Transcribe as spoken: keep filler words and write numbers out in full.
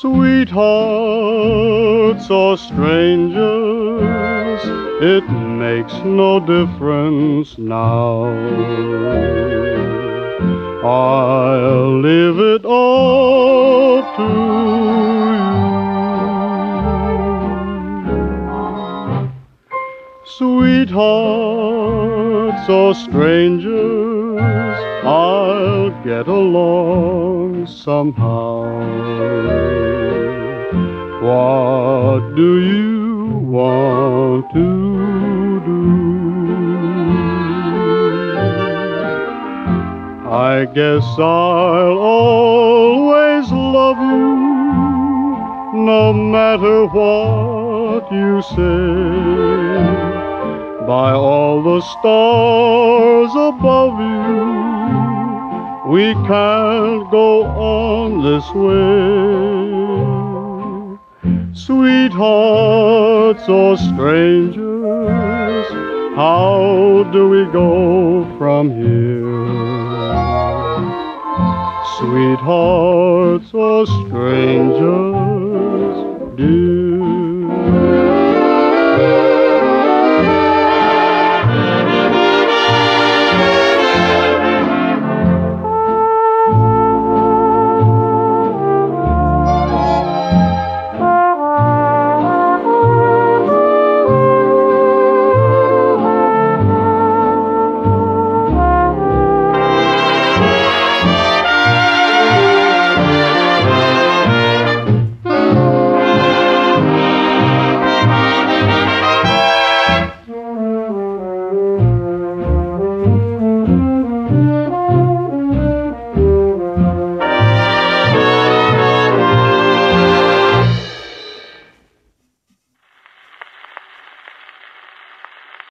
Sweethearts or strangers, it makes no difference now. I'll leave it all to you. Sweethearts or strangers, I'll get along somehow. What do you want to do? I guess I'll always love you, no matter what you say. By all the stars above you, we can't go on this way. Sweethearts or strangers, how do we go from here? Sweethearts or strangers, dear.